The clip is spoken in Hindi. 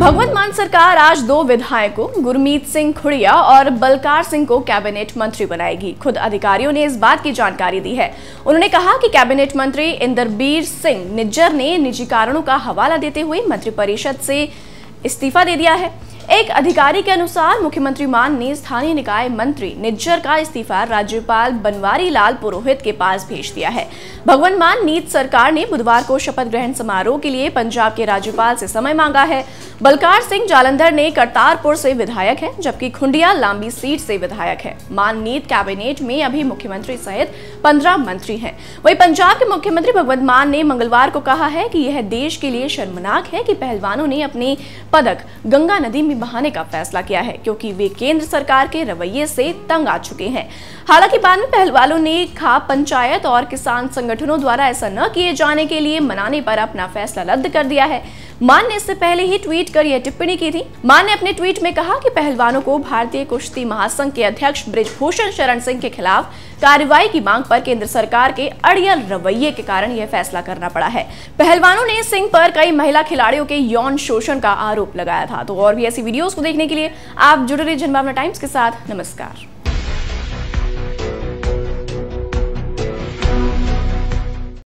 भगवंत मान सरकार आज दो विधायकों गुरमीत सिंह खुड्डियां और बलकार सिंह को कैबिनेट मंत्री बनाएगी। खुद अधिकारियों ने इस बात की जानकारी दी है। उन्होंने कहा कि कैबिनेट मंत्री इंद्रबीर सिंह निज्जर ने निजी कारणों का हवाला देते हुए मंत्रिपरिषद से इस्तीफा दे दिया है। एक अधिकारी के अनुसार मुख्यमंत्री मान ने स्थानीय निकाय मंत्री निज्जर का इस्तीफा राज्यपाल बनवारी लाल पुरोहित के पास भेज दिया है। भगवंत मान नीत सरकार ने बुधवार को शपथ ग्रहण समारोह के लिए पंजाब के राज्यपाल से समय मांगा है। बलकार सिंह जालंधर ने करतारपुर से विधायक है, जबकि खुड्डियां लांबी सीट से विधायक है। मान नीत कैबिनेट में अभी मुख्यमंत्री सहित 15 मंत्री है। वही पंजाब के मुख्यमंत्री भगवंत मान ने मंगलवार को कहा है कि यह देश के लिए शर्मनाक है कि पहलवानों ने अपने पदक गंगा नदी में बहाने का फैसला किया है, क्योंकि वे केंद्र सरकार के रवैये से तंग आ चुके हैं। हालांकि बाद में पहलवानों ने खाप पंचायत और किसान संगठनों द्वारा ऐसा न किए जाने के लिए मनाने पर अपना फैसला रद्द कर दिया है। मान ने इससे पहले ही ट्वीट कर यह टिप्पणी की थी। मान ने अपने ट्वीट में कहा कि पहलवानों को भारतीय कुश्ती महासंघ के अध्यक्ष ब्रिजभूषण शरण सिंह के खिलाफ कार्रवाई की मांग पर केंद्र सरकार के अड़ियल रवैये के कारण यह फैसला करना पड़ा है। पहलवानों ने सिंह पर कई महिला खिलाड़ियों के यौन शोषण का आरोप लगाया था। तो और भी ऐसी वीडियोस को देखने के लिए आप जुड़े रहिए जनभावना टाइम्स के साथ। नमस्कार।